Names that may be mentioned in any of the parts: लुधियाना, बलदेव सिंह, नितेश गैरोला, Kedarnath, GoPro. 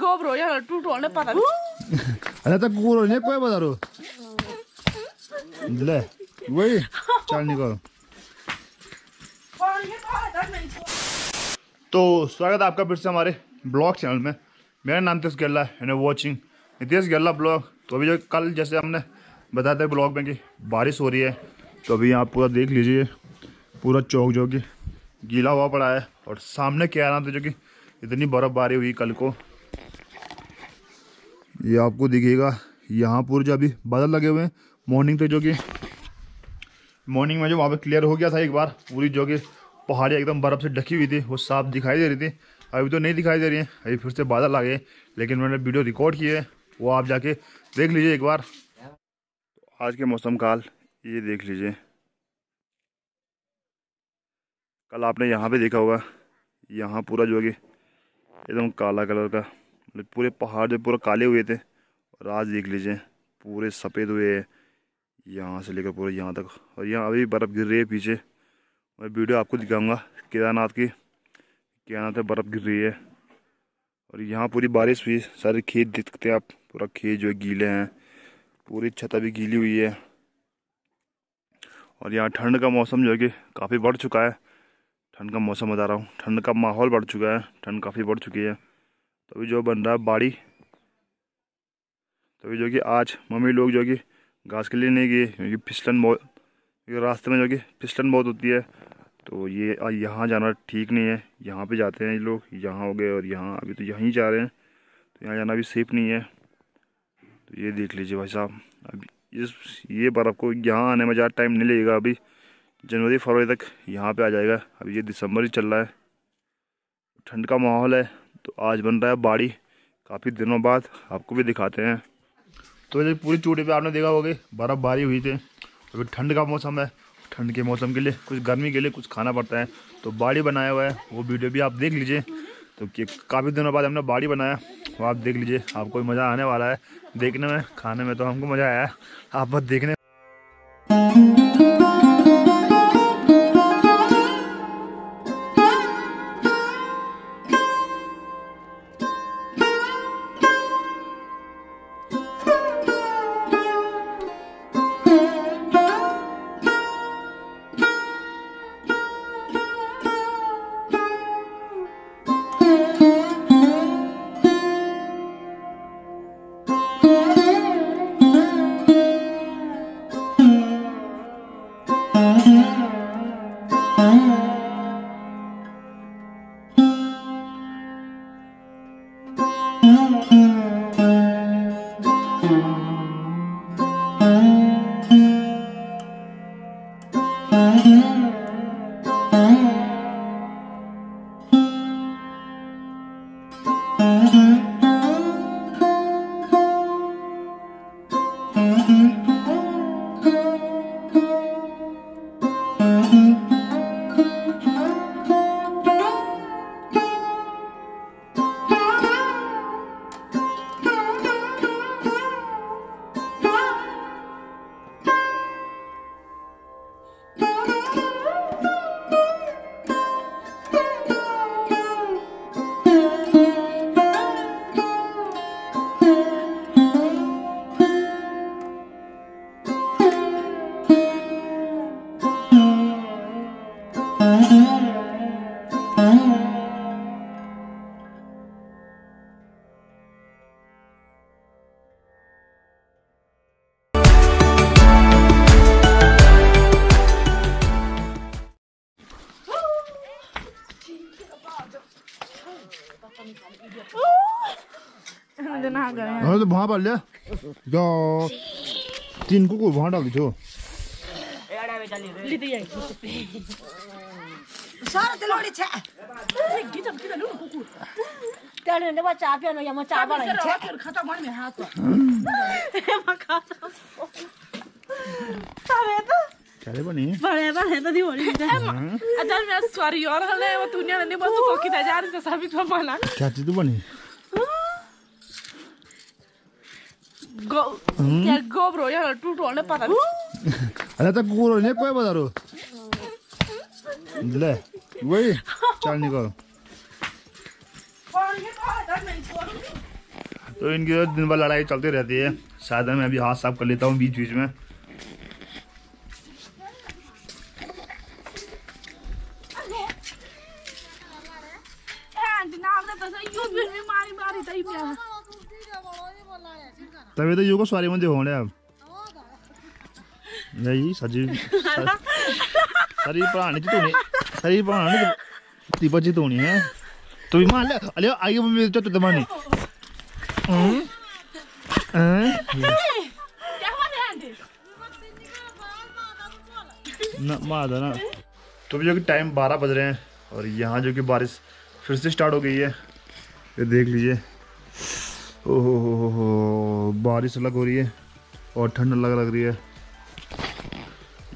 GoPro यार टूटो ने पता अरे तक GoPro ने कोई बता रो ले वही चल निकल। तो स्वागत है आपका फिर से हमारे ब्लॉग चैनल में। मेरा नाम नितेश गैरोला है and watching नितेश गैरोला blog. तो अभी जो कल जैसे हमने बताया था ब्लॉग में कि बारिश हो रही है, तो अभी आप पूरा देख लीजिए, पूरा चौक जो कि गीला हुआ पड़ा है। और सामने केदारनाथ जो कि इतनी बर्फ़बारी हुई कल को, ये आपको दिखेगा। यहाँ पूरे जो अभी बादल लगे हुए हैं मॉर्निंग तक, जो कि मॉर्निंग में जो वहाँ पे क्लियर हो गया था एक बार, पूरी जो कि पहाड़ी एकदम बर्फ़ से ढकी हुई थी, वो साफ दिखाई दे रही थी। अभी तो नहीं दिखाई दे रही है, अभी फिर से बादल आ गए, लेकिन मैंने वीडियो रिकॉर्ड की है, वो आप जाके देख लीजिए एक बार। आज के मौसम का हाल ये देख लीजिए। कल आपने यहाँ पे देखा होगा, यहाँ पूरा जो है एकदम काला कलर का, मतलब पूरे पहाड़ जो पूरा काले हुए थे। और आज देख लीजिए पूरे सफ़ेद हुए हैं यहाँ से लेकर पूरे यहाँ तक। और यहाँ अभी बर्फ़ गिर रही है पीछे, मैं वीडियो आपको दिखाऊंगा केदारनाथ की। केदारनाथ में बर्फ़ गिर रही है और यहाँ पूरी बारिश हुई, सारे खेत देख सकते हैं आप, पूरा खेत जो है गीले हैं, पूरी छत भी गीली हुई है। और यहाँ ठंड का मौसम जो है कि काफ़ी बढ़ चुका है। ठंड का मौसम बता रहा हूँ, ठंड का माहौल बढ़ चुका है, ठंड काफ़ी बढ़ चुकी है। तो अभी जो बन रहा है बाड़ी, तो अभी जो कि आज मम्मी लोग जो कि घास के लिए नहीं गए, क्योंकि फिसलन बहुत, रास्ते में जो कि फिसलन बहुत होती है, तो ये यहाँ जाना ठीक नहीं है। यहाँ पे जाते हैं ये लोग, यहाँ हो गए और यहाँ अभी तो यहीं जा रहे हैं, तो यहाँ जाना भी सेफ नहीं है। तो ये देख लीजिए भाई साहब, अभी ये बार आपको यहाँ आने में ज़्यादा टाइम नहीं लगेगा, अभी जनवरी फरवरी तक यहाँ पे आ जाएगा। अभी ये दिसंबर ही चल रहा है, ठंड का माहौल है। तो आज बन रहा है बाड़ी, काफ़ी दिनों बाद, आपको भी दिखाते हैं। तो ये पूरी चोटी पर आपने देखा होगा बर्फ़बारी हुई थी। अभी ठंड का मौसम है, ठंड के मौसम के लिए कुछ गर्मी के लिए कुछ खाना पड़ता है, तो बाड़ी बनाया हुआ है, वो वीडियो भी आप देख लीजिए। तो काफ़ी दिनों बाद हमने बाड़ी बनाया, वो आप देख लीजिए, आपको भी मज़ा आने वाला है देखने में। खाने में तो हमको मज़ा आया, आप बस देखने। तो वहाँ पर ले जाओ, तीन कुकुर वहाँ डाल दो। GoPro यार टूटो ने पता अरे तक GoPro ने कोई बता रो ले वही चल निकल। तो इनकी तो दिन भर लड़ाई चलती रहती है। शायद मैं अभी हाथ साफ कर लेता हूँ बीच बीच में। तभी तो युगो सवारी मुझे होने अब नहीं सजी शरीर पढ़ाने की तो नहीं, शरीर पढ़ाने की तीपा जी तो नहीं है। तो भी मान ले अरे आगे मम्मी तो दबाने ना मादा ना। तो भी जो कि टाइम 12 बज रहे हैं और यहाँ जो कि बारिश फिर से स्टार्ट हो गई है। ये देख लीजिए, ओहो हो बारिश अलग हो रही है और ठंड अलग लग रही है।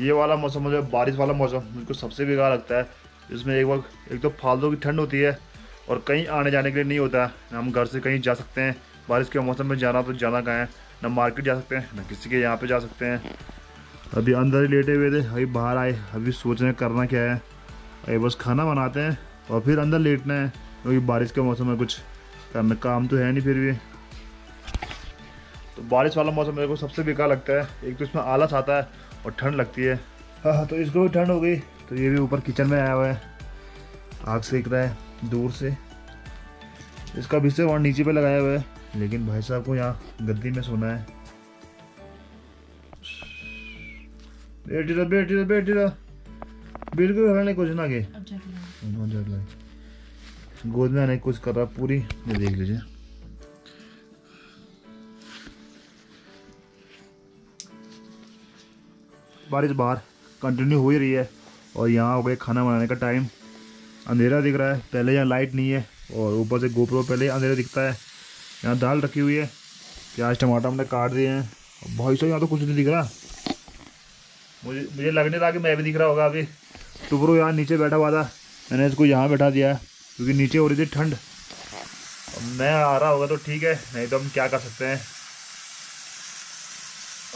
ये वाला मौसम मुझे, बारिश वाला मौसम मुझको सबसे बेकार लगता है। इसमें एक वक्त एक तो फालतू की ठंड होती है और कहीं आने जाने के लिए नहीं होता है। ना हम घर से कहीं जा सकते हैं बारिश के मौसम में, जाना तो जाना कहाँ है, ना मार्केट जा सकते हैं ना किसी के यहाँ पे जा सकते हैं। अभी अंदर ही लेटे हुए थे, अभी बाहर आए, अभी सोच रहे हैं करना क्या है। अभी बस खाना बनाते हैं और फिर अंदर लेटना है क्योंकि बारिश के मौसम में कुछ करना काम तो है नहीं। फिर भी तो बारिश वाला मौसम मेरे को सबसे बेकार लगता है। एक तो इसमें आलस आता है और ठंड लगती है। हाँ तो इसको भी ठंड हो गई। तो ये भी ऊपर किचन में आया हुआ है, आग सेक रहा है दूर से। इसका बिस्तर और नीचे पे लगाया हुआ है, लेकिन भाई साहब को यहाँ गद्दी में सोना है। बेटी रहा बिल्कुल कुछ ना के गोद में आने कुछ कर रहा पूरी। ये देख लीजिए, बारिश बाहर कंटिन्यू हो ही रही है और यहाँ हो गया खाना बनाने का टाइम। अंधेरा दिख रहा है, पहले यहाँ लाइट नहीं है और ऊपर से गोप्रो पहले अंधेरा दिखता है। यहाँ दाल रखी हुई है, प्याज टमाटर हमने काट दिए हैं। भाई साहब यहाँ तो कुछ नहीं दिख रहा, मुझे लगने लगा कि मैं भी दिख रहा होगा। अभी टुकड़ो यहाँ नीचे बैठा हुआ था, मैंने इसको यहाँ बैठा दिया है क्योंकि नीचे हो रही थी ठंड। मैं आ रहा होगा तो ठीक है, नहीं तो हम क्या कर सकते हैं।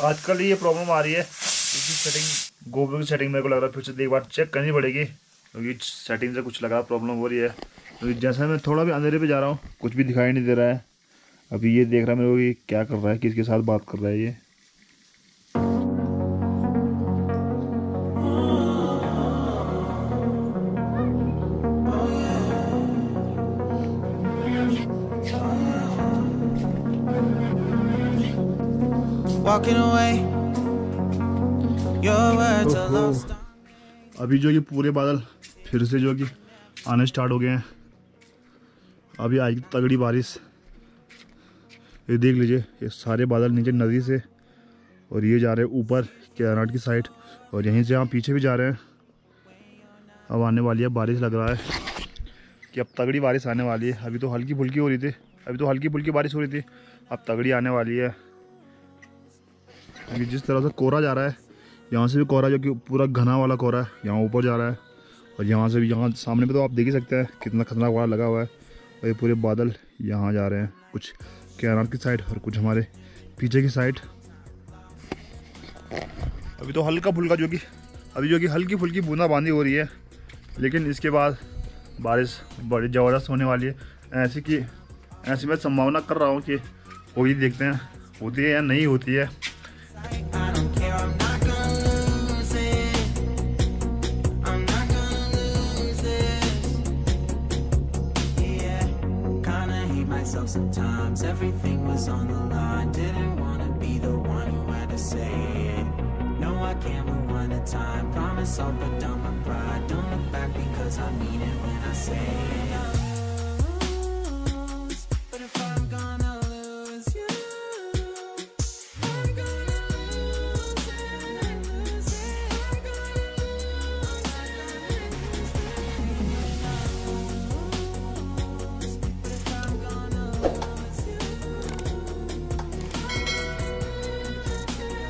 आजकल ये प्रॉब्लम आ रही है, इसकी सेटिंग गोप्रो की सेटिंग मेरे को लग रहा है फिर से एक बार चेक करनी पड़ेगी क्योंकि सेटिंग से कुछ लग रहा प्रॉब्लम हो रही है। क्योंकि जैसा मैं थोड़ा भी अंधेरे पे जा रहा हूँ कुछ भी दिखाई नहीं दे रहा है। अभी ये देख रहा है मेरे को कि क्या कर रहा है, किसके साथ बात कर रहा है ये। अभी जो ये पूरे बादल फिर से जो कि आने स्टार्ट हो गए हैं। अभी आएगी तगड़ी बारिश। ये देख लीजिए, ये सारे बादल नीचे नदी से और ये जा रहे हैं ऊपर केदारनाथ की साइड और यहीं से हम पीछे भी जा रहे हैं। अब आने वाली है बारिश, लग रहा है कि अब तगड़ी बारिश आने वाली है। अभी तो हल्की फुल्की हो रही थी, अभी तो हल्की फुल्की बारिश हो रही थी, अब तगड़ी आने वाली है। क्योंकि जिस तरह से कोहरा जा रहा है, यहाँ से भी कोहरा जो कि पूरा घना वाला कोहरा है यहाँ ऊपर जा रहा है और यहाँ से भी, यहाँ सामने पे तो आप देख ही सकते हैं कितना खतरनाक कोहरा लगा हुआ है। और ये पूरे बादल यहाँ जा रहे हैं, कुछ केदारनाथ की साइड और कुछ हमारे पीछे की साइड। अभी तो हल्का फुल्का जो कि हल्की फुल्की बूंदाबांदी हो रही है, लेकिन इसके बाद बारिश बड़ी ज़बरदस्त होने वाली है। ऐसी मैं संभावना कर रहा हूँ कि वही देखते हैं होती है या नहीं होती है। Sometimes everything was on the line, didn't want to be the one who had to say it. No, I can't rewind the time, promise I'll put down my pride, don't look back because I mean it when I say it.